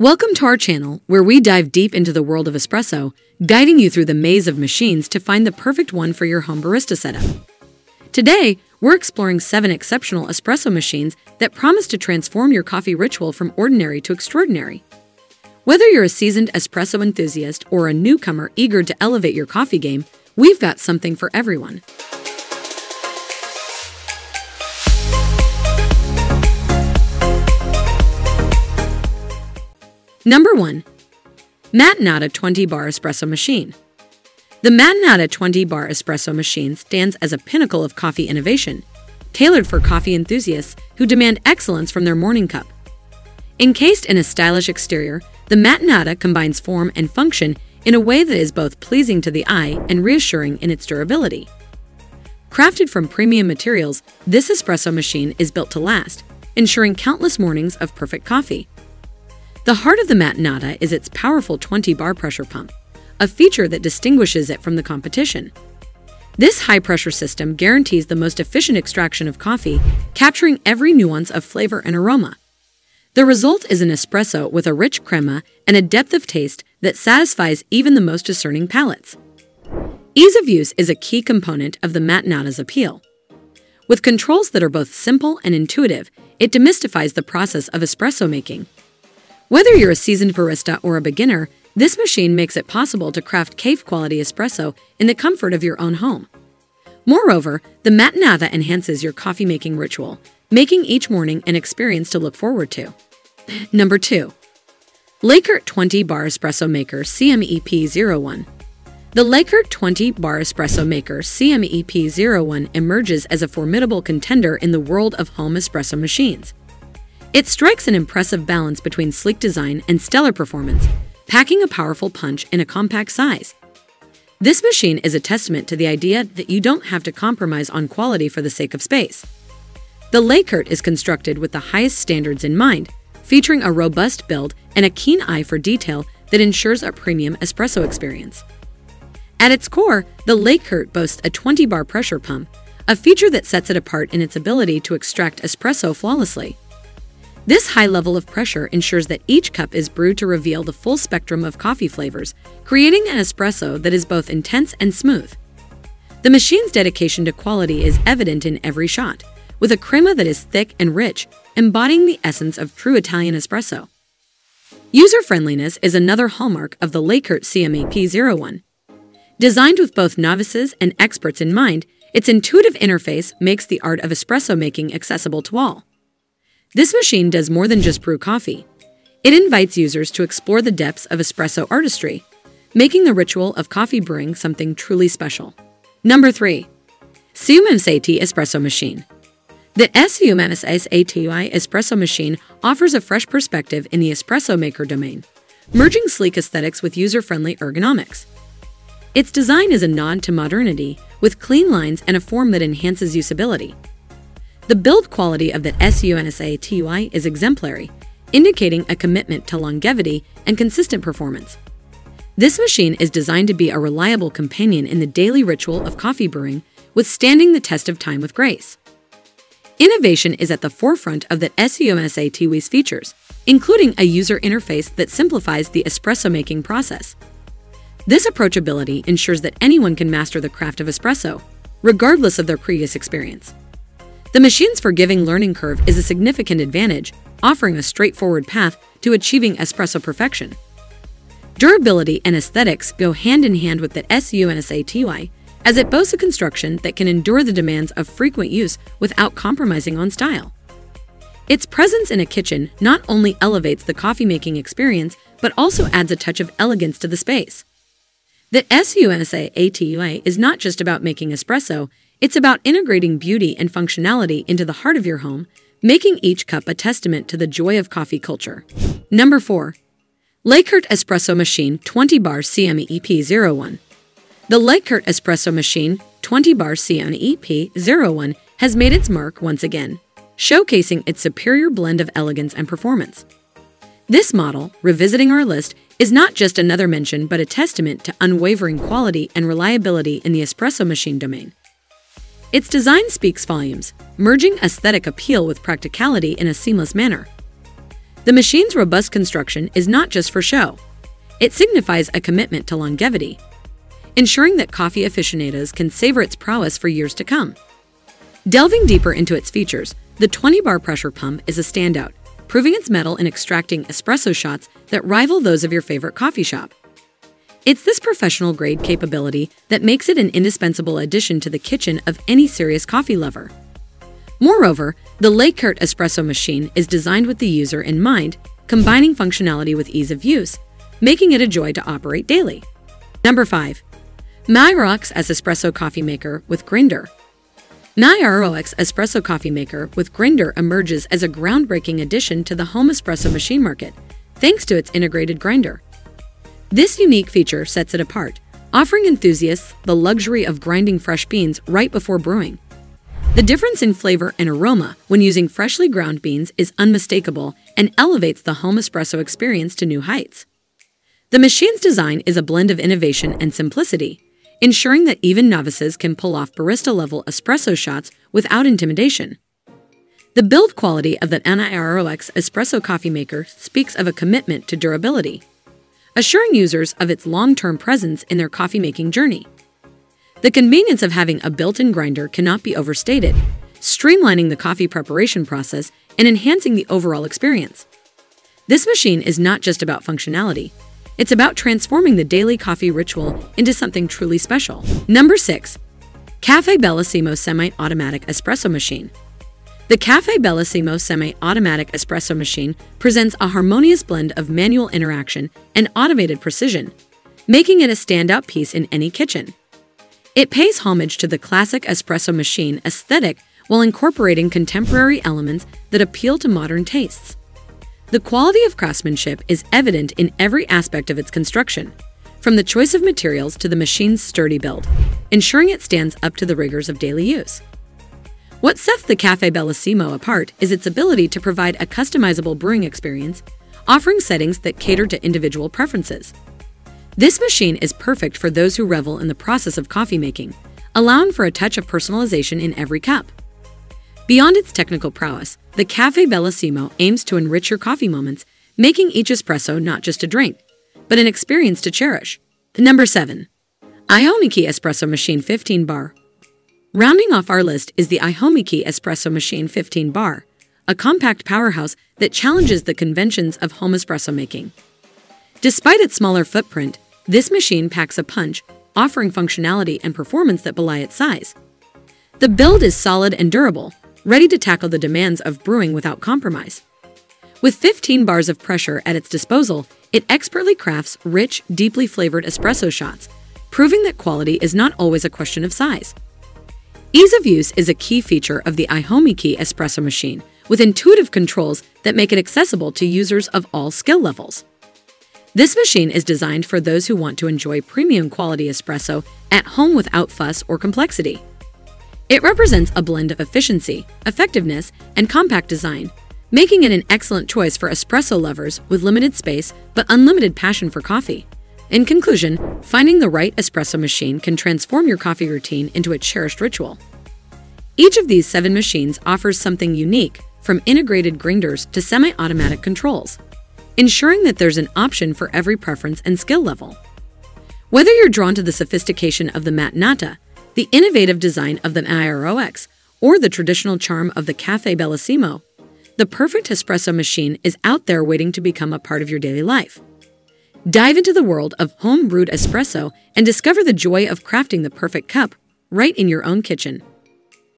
Welcome to our channel, where we dive deep into the world of espresso, guiding you through the maze of machines to find the perfect one for your home barista setup. Today, we're exploring 7 exceptional espresso machines that promise to transform your coffee ritual from ordinary to extraordinary. Whether you're a seasoned espresso enthusiast or a newcomer eager to elevate your coffee game, we've got something for everyone. Number 1. Mattinata 20-Bar Espresso Machine. The Mattinata 20-Bar Espresso Machine stands as a pinnacle of coffee innovation, tailored for coffee enthusiasts who demand excellence from their morning cup. Encased in a stylish exterior, the Mattinata combines form and function in a way that is both pleasing to the eye and reassuring in its durability. Crafted from premium materials, this espresso machine is built to last, ensuring countless mornings of perfect coffee. The heart of the Mattinata is its powerful 20-bar pressure pump, a feature that distinguishes it from the competition. This high-pressure system guarantees the most efficient extraction of coffee, capturing every nuance of flavor and aroma. The result is an espresso with a rich crema and a depth of taste that satisfies even the most discerning palates. Ease of use is a key component of the Mattinata's appeal. With controls that are both simple and intuitive, it demystifies the process of espresso making. Whether you're a seasoned barista or a beginner, this machine makes it possible to craft cave-quality espresso in the comfort of your own home. Moreover, the Mattinata enhances your coffee-making ritual, making each morning an experience to look forward to. Number 2. Laekerrt 20-Bar Espresso Maker CMEP01. The Laekerrt 20-Bar Espresso Maker CMEP01 emerges as a formidable contender in the world of home espresso machines. It strikes an impressive balance between sleek design and stellar performance, packing a powerful punch in a compact size. This machine is a testament to the idea that you don't have to compromise on quality for the sake of space. The Laekerrt is constructed with the highest standards in mind, featuring a robust build and a keen eye for detail that ensures a premium espresso experience. At its core, the Laekerrt boasts a 20-bar pressure pump, a feature that sets it apart in its ability to extract espresso flawlessly. This high level of pressure ensures that each cup is brewed to reveal the full spectrum of coffee flavors, creating an espresso that is both intense and smooth. The machine's dedication to quality is evident in every shot, with a crema that is thick and rich, embodying the essence of true Italian espresso. User-friendliness is another hallmark of the Laekerrt CMEP01. Designed with both novices and experts in mind, its intuitive interface makes the art of espresso making accessible to all. This machine does more than just brew coffee. It invites users to explore the depths of espresso artistry, making the ritual of coffee brewing something truly special. Number 3. SUMSATY Espresso Machine. The SUMSATY Espresso Machine offers a fresh perspective in the espresso maker domain, merging sleek aesthetics with user-friendly ergonomics. Its design is a nod to modernity, with clean lines and a form that enhances usability. The build quality of the SUMSATY is exemplary, indicating a commitment to longevity and consistent performance. This machine is designed to be a reliable companion in the daily ritual of coffee brewing, withstanding the test of time with grace. Innovation is at the forefront of the SUMSATY's features, including a user interface that simplifies the espresso-making process. This approachability ensures that anyone can master the craft of espresso, regardless of their previous experience. The machine's forgiving learning curve is a significant advantage, offering a straightforward path to achieving espresso perfection. Durability and aesthetics go hand in hand with the SUMSATY, as it boasts a construction that can endure the demands of frequent use without compromising on style. Its presence in a kitchen not only elevates the coffee-making experience, but also adds a touch of elegance to the space. The SUMSATY is not just about making espresso, it's about integrating beauty and functionality into the heart of your home, making each cup a testament to the joy of coffee culture. Number 4. Laekerrt Espresso Machine 20-Bar CMEP01. The Laekerrt Espresso Machine 20-Bar CMEP01 has made its mark once again, showcasing its superior blend of elegance and performance. This model, revisiting our list, is not just another mention but a testament to unwavering quality and reliability in the espresso machine domain. Its design speaks volumes, merging aesthetic appeal with practicality in a seamless manner. The machine's robust construction is not just for show. It signifies a commitment to longevity, ensuring that coffee aficionados can savor its prowess for years to come. Delving deeper into its features, the 20-bar pressure pump is a standout, proving its mettle in extracting espresso shots that rival those of your favorite coffee shop. It's this professional-grade capability that makes it an indispensable addition to the kitchen of any serious coffee lover. Moreover, the Laekerrt espresso machine is designed with the user in mind, combining functionality with ease of use, making it a joy to operate daily. Number 5. MIROX as Espresso Coffee Maker with Grinder. MIROX Espresso Coffee Maker with Grinder emerges as a groundbreaking addition to the home espresso machine market, thanks to its integrated grinder. This unique feature sets it apart, offering enthusiasts the luxury of grinding fresh beans right before brewing. The difference in flavor and aroma when using freshly ground beans is unmistakable and elevates the home espresso experience to new heights. The machine's design is a blend of innovation and simplicity, ensuring that even novices can pull off barista-level espresso shots without intimidation. The build quality of the MIROX Espresso Coffee Maker speaks of a commitment to durability, assuring users of its long-term presence in their coffee-making journey. The convenience of having a built-in grinder cannot be overstated, streamlining the coffee preparation process and enhancing the overall experience. This machine is not just about functionality. It's about transforming the daily coffee ritual into something truly special. Number 6. Café Bellissimo Semi-Automatic Espresso Machine. The Café Bellissimo Semi-Automatic Espresso Machine presents a harmonious blend of manual interaction and automated precision, making it a standout piece in any kitchen. It pays homage to the classic espresso machine aesthetic while incorporating contemporary elements that appeal to modern tastes. The quality of craftsmanship is evident in every aspect of its construction, from the choice of materials to the machine's sturdy build, ensuring it stands up to the rigors of daily use. What sets the Café Bellissimo apart is its ability to provide a customizable brewing experience, offering settings that cater to individual preferences. This machine is perfect for those who revel in the process of coffee making, allowing for a touch of personalization in every cup. Beyond its technical prowess, the Café Bellissimo aims to enrich your coffee moments, making each espresso not just a drink, but an experience to cherish. Number 7. Ihomekee Espresso Machine 15 Bar. Rounding off our list is the Ihomekee Espresso Machine 15 Bar, a compact powerhouse that challenges the conventions of home espresso making. Despite its smaller footprint, this machine packs a punch, offering functionality and performance that belie its size. The build is solid and durable, ready to tackle the demands of brewing without compromise. With 15 bars of pressure at its disposal, it expertly crafts rich, deeply flavored espresso shots, proving that quality is not always a question of size. Ease of use is a key feature of the Ihomekee espresso machine, with intuitive controls that make it accessible to users of all skill levels. This machine is designed for those who want to enjoy premium quality espresso at home without fuss or complexity. It represents a blend of efficiency, effectiveness, and compact design, making it an excellent choice for espresso lovers with limited space but unlimited passion for coffee. In conclusion, finding the right espresso machine can transform your coffee routine into a cherished ritual. Each of these 7 machines offers something unique, from integrated grinders to semi-automatic controls, ensuring that there's an option for every preference and skill level. Whether you're drawn to the sophistication of the Mattinata, the innovative design of the MIROX, or the traditional charm of the Café Bellissimo, the perfect espresso machine is out there waiting to become a part of your daily life. Dive into the world of home-brewed espresso and discover the joy of crafting the perfect cup right in your own kitchen.